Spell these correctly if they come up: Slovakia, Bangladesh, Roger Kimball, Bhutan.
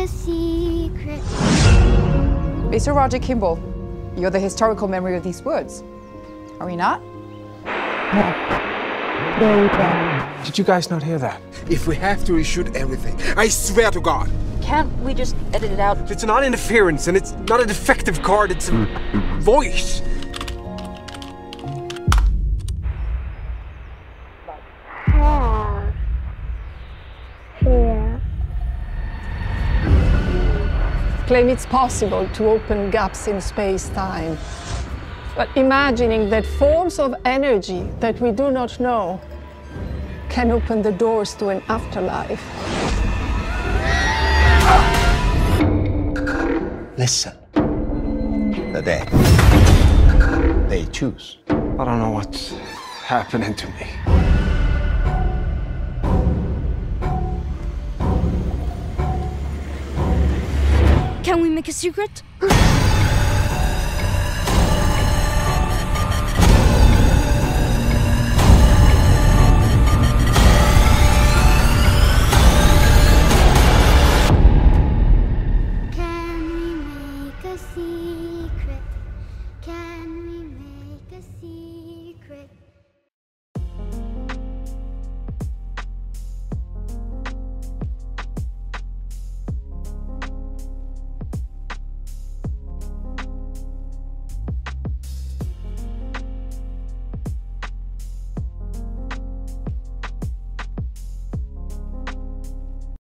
a secret. Mr. Roger Kimball, you're the historical memory of these woods, are we not? No. Did you guys not hear that? If we have to reshoot everything, I swear to God. Can't we just edit it out? It's not interference, and it's not a defective card, it's a voice. Claim it's possible to open gaps in space-time. But imagining that forms of energy that we do not know can open the doors to an afterlife. Listen. The dead. They choose. I don't know what's happening to me. Can we make a secret? Can we make a secret? Can we